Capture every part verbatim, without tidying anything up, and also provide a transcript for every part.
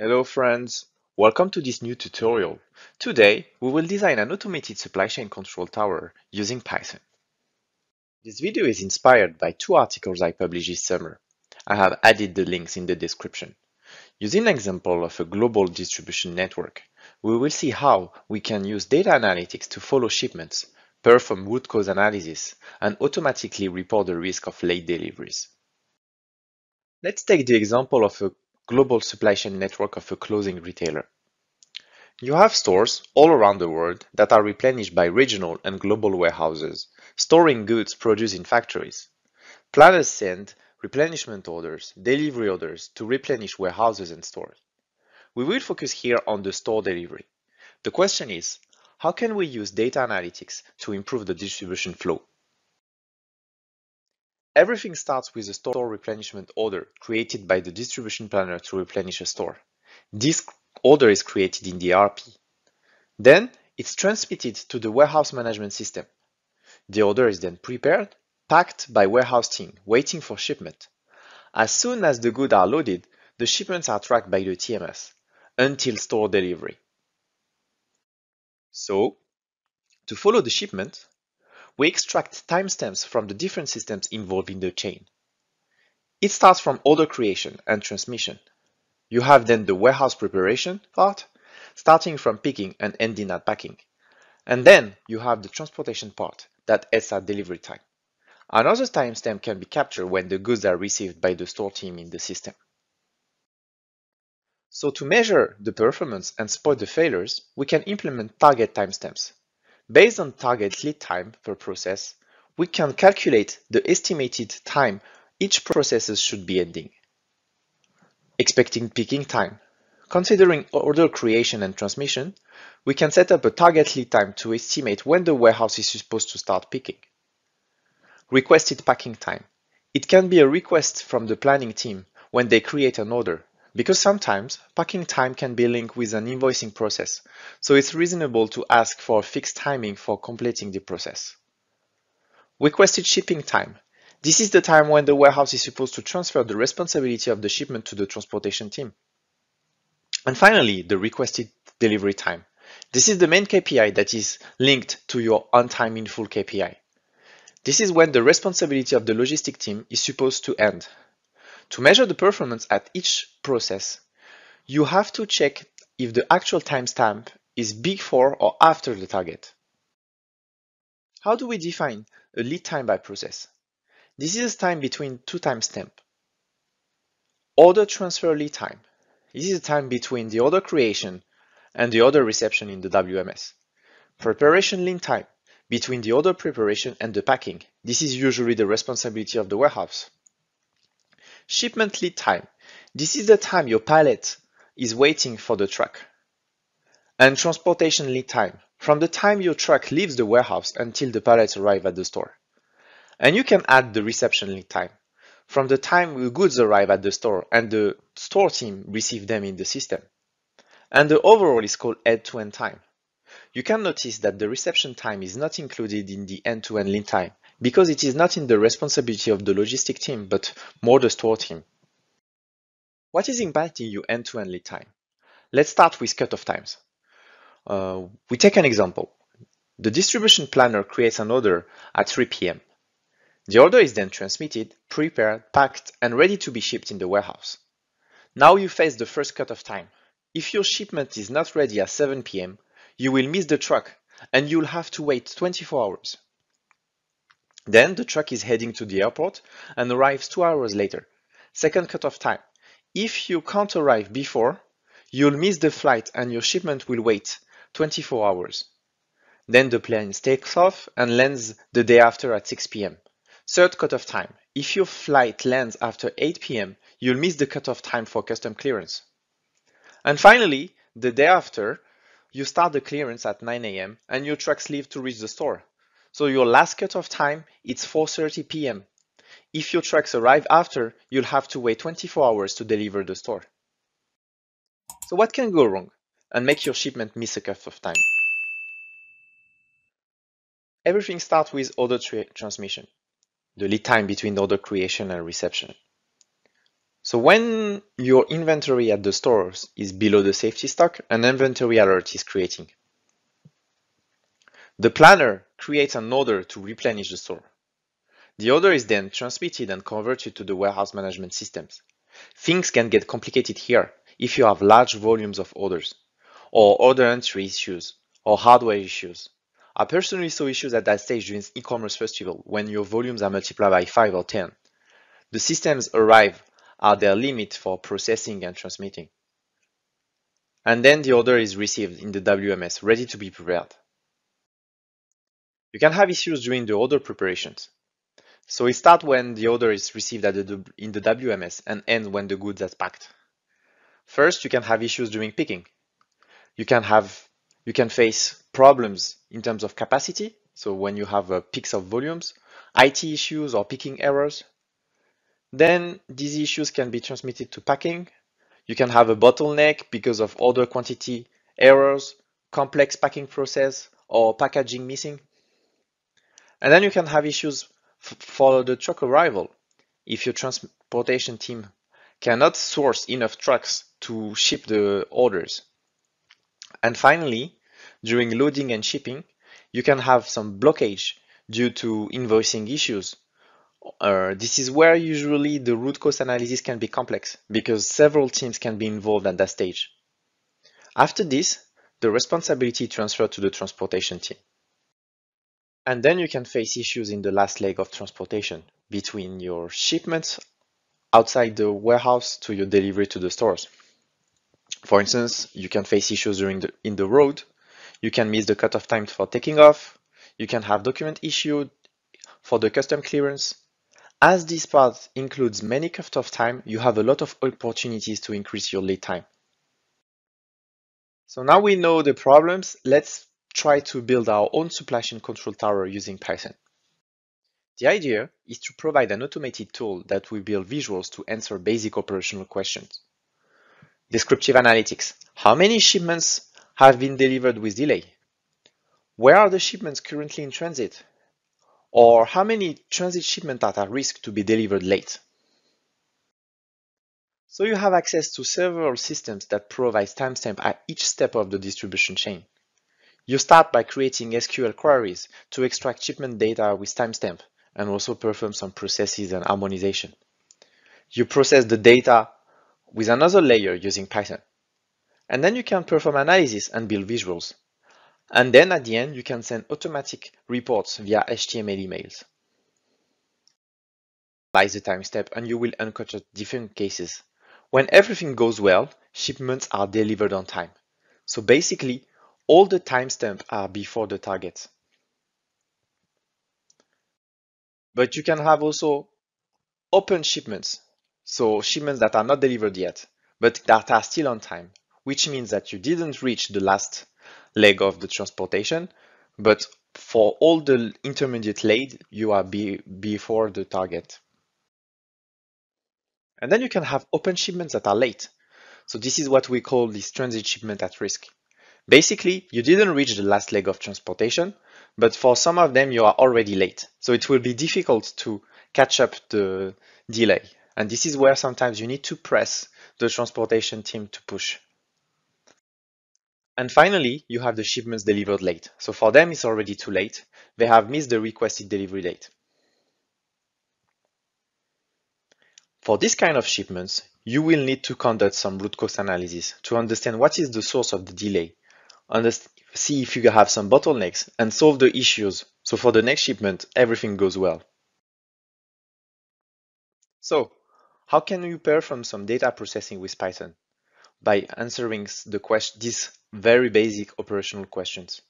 Hello friends, welcome to this new tutorial. Today, we will design an automated supply chain control tower using Python. This video is inspired by two articles I published this summer. I have added the links in the description. Using an example of a global distribution network, we will see how we can use data analytics to follow shipments, perform root cause analysis, and automatically report the risk of late deliveries. Let's take the example of a global supply chain network of a clothing retailer. You have stores all around the world that are replenished by regional and global warehouses, storing goods produced in factories. Planners send replenishment orders, delivery orders to replenish warehouses and stores. We will focus here on the store delivery. The question is, how can we use data analytics to improve the distribution flow? Everything starts with a store replenishment order created by the distribution planner to replenish a store. This order is created in the E R P. Then it's transmitted to the warehouse management system. The order is then prepared, packed by warehouse team, waiting for shipment. As soon as the goods are loaded, the shipments are tracked by the T M S until store delivery. So, to follow the shipment, we extract timestamps from the different systems involved in the chain. It starts from order creation and transmission. You have then the warehouse preparation part, starting from picking and ending at packing. And then you have the transportation part that ends at delivery time. Another timestamp can be captured when the goods are received by the store team in the system. So to measure the performance and spot the failures, we can implement target timestamps. Based on target lead time per process, we can calculate the estimated time each process should be ending. Expecting picking time. Considering order creation and transmission, we can set up a target lead time to estimate when the warehouse is supposed to start picking. Requested packing time. It can be a request from the planning team when they create an order, because sometimes packing time can be linked with an invoicing process, so it's reasonable to ask for a fixed timing for completing the process. Requested shipping time. This is the time when the warehouse is supposed to transfer the responsibility of the shipment to the transportation team. And finally, the requested delivery time. This is the main K P I that is linked to your on-time in-full K P I. This is when the responsibility of the logistic team is supposed to end. To measure the performance at each process, you have to check if the actual timestamp is before or after the target. How do we define a lead time by process? This is the time between two timestamps. Order transfer lead time. This is the time between the order creation and the order reception in the W M S. Preparation lead time, between the order preparation and the packing. This is usually the responsibility of the warehouse. Shipment lead time. This is the time your pallet is waiting for the truck. And transportation lead time. From the time your truck leaves the warehouse until the pallets arrive at the store. And you can add the reception lead time. From the time the goods arrive at the store and the store team receive them in the system. And the overall is called end-to-end time. You can notice that the reception time is not included in the end-to-end lead time, because it is not in the responsibility of the logistic team, but more the store team. What is impacting your end-to-end lead time? Let's start with cutoff times. Uh, we take an example. The distribution planner creates an order at three P M The order is then transmitted, prepared, packed, and ready to be shipped in the warehouse. Now you face the first cutoff time. If your shipment is not ready at seven P M, you will miss the truck and you'll have to wait twenty-four hours. Then the truck is heading to the airport and arrives two hours later. Second cutoff time. If you can't arrive before, you'll miss the flight and your shipment will wait twenty-four hours. Then the plane takes off and lands the day after at six P M Third cutoff time. If your flight lands after eight P M, you'll miss the cutoff time for custom clearance. And finally, the day after, you start the clearance at nine A M and your trucks leave to reach the store. So your last cutoff time is four thirty P M If your trucks arrive after, you'll have to wait twenty-four hours to deliver the store. So what can go wrong and make your shipment miss a cutoff time? Everything starts with order tra transmission, the lead time between order creation and reception. So when your inventory at the stores is below the safety stock, an inventory alert is creating. The planner creates an order to replenish the store. The order is then transmitted and converted to the warehouse management systems. Things can get complicated here if you have large volumes of orders, or order entry issues, or hardware issues. I personally saw issues at that stage during e-commerce festival when your volumes are multiplied by five or ten. The systems arrive at their limit for processing and transmitting. And then the order is received in the W M S, ready to be prepared. You can have issues during the order preparations. So it starts when the order is received at the, in the W M S and ends when the goods are packed. First, you can have issues during picking. You can have, you can face problems in terms of capacity. So when you have uh, peaks of volumes, I T issues or picking errors. Then these issues can be transmitted to packing. You can have a bottleneck because of order quantity errors, complex packing process, or packaging missing. And then you can have issues for the truck arrival. If your transportation team cannot source enough trucks to ship the orders. And finally, during loading and shipping, you can have some blockage due to invoicing issues. Uh, this is where usually the root cause analysis can be complex because several teams can be involved at that stage. After this, the responsibility transferred to the transportation team. And then you can face issues in the last leg of transportation between your shipments outside the warehouse to your delivery to the stores. For instance, you can face issues during the, in the road. You can miss the cutoff time for taking off. You can have document issued for the custom clearance. As this part includes many cutoff time, you have a lot of opportunities to increase your lead time. So now we know the problems. Let's try to build our own supply chain control tower using Python. The idea is to provide an automated tool that will build visuals to answer basic operational questions. Descriptive analytics. How many shipments have been delivered with delay? Where are the shipments currently in transit? Or how many transit shipments are at risk to be delivered late? So you have access to several systems that provide timestamp at each step of the distribution chain. You start by creating S Q L queries to extract shipment data with timestamp and also perform some processes and harmonization. You process the data with another layer using Python. And then you can perform analysis and build visuals. And then at the end, you can send automatic reports via H T M L emails. Analyze the time step and you will uncover different cases. When everything goes well, shipments are delivered on time. So basically, all the timestamps are before the target. But you can have also open shipments. So shipments that are not delivered yet, but that are still on time, which means that you didn't reach the last leg of the transportation, but for all the intermediate leg, you are be before the target. And then you can have open shipments that are late. So this is what we call this transit shipment at risk. Basically, you didn't reach the last leg of transportation, but for some of them, you are already late. So it will be difficult to catch up the delay. And this is where sometimes you need to press the transportation team to push. And finally, you have the shipments delivered late. So for them, it's already too late. They have missed the requested delivery date. For this kind of shipments, you will need to conduct some root cause analysis to understand what is the source of the delay. See if you have some bottlenecks and solve the issues. So for the next shipment, everything goes well. So how can you perform some data processing with Python? By answering the question, these very basic operational questions.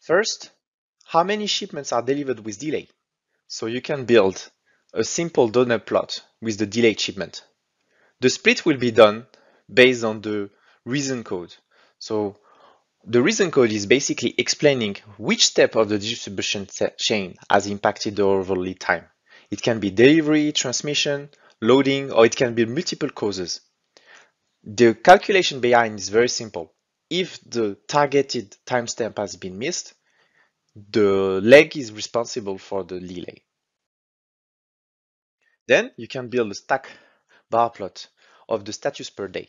First, how many shipments are delivered with delay? So you can build a simple donut plot with the delayed shipment. The split will be done based on the reason code. So the reason code is basically explaining which step of the distribution chain has impacted the overall lead time. It can be delivery, transmission, loading, or it can be multiple causes. The calculation behind is very simple. If the targeted timestamp has been missed, the leg is responsible for the delay. Then you can build a stack bar plot of the status per day.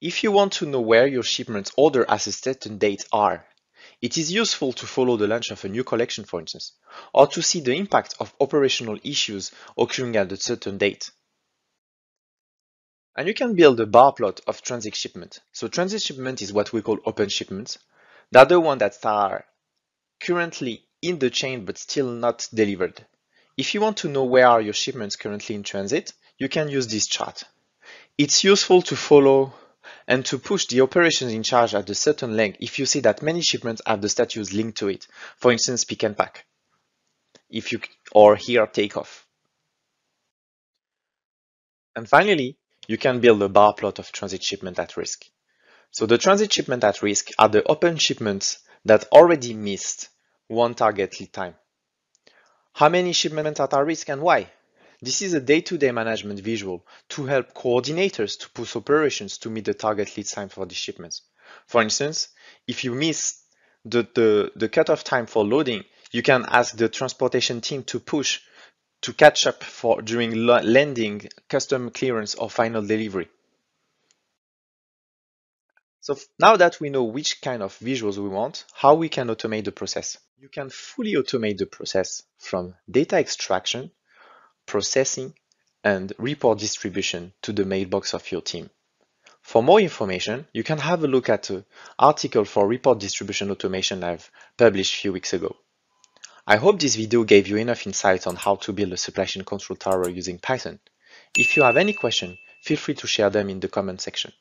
If you want to know where your shipment's order assisted dates are, it is useful to follow the launch of a new collection, for instance, or to see the impact of operational issues occurring at a certain date. And you can build a bar plot of transit shipment. So transit shipment is what we call open shipments. They are the ones that are currently in the chain but still not delivered. If you want to know where are your shipments currently in transit, you can use this chart. It's useful to follow and to push the operations in charge at a certain length if you see that many shipments have the status linked to it. For instance, pick and pack, if you or here takeoff. And finally, you can build a bar plot of transit shipment at risk. So the transit shipment at risk are the open shipments that already missed one target lead time. How many shipments are at risk and why? This is a day-to-day management visual to help coordinators to push operations to meet the target lead time for the shipments. For instance, if you miss the, the, the cutoff time for loading, you can ask the transportation team to push to catch up for during landing, custom clearance or final delivery. So now that we know which kind of visuals we want, how we can automate the process. You can fully automate the process from data extraction, processing, and report distribution to the mailbox of your team. For more information, you can have a look at an article for report distribution automation I've published a few weeks ago. I hope this video gave you enough insight on how to build a supply chain control tower using Python. If you have any questions, feel free to share them in the comment section.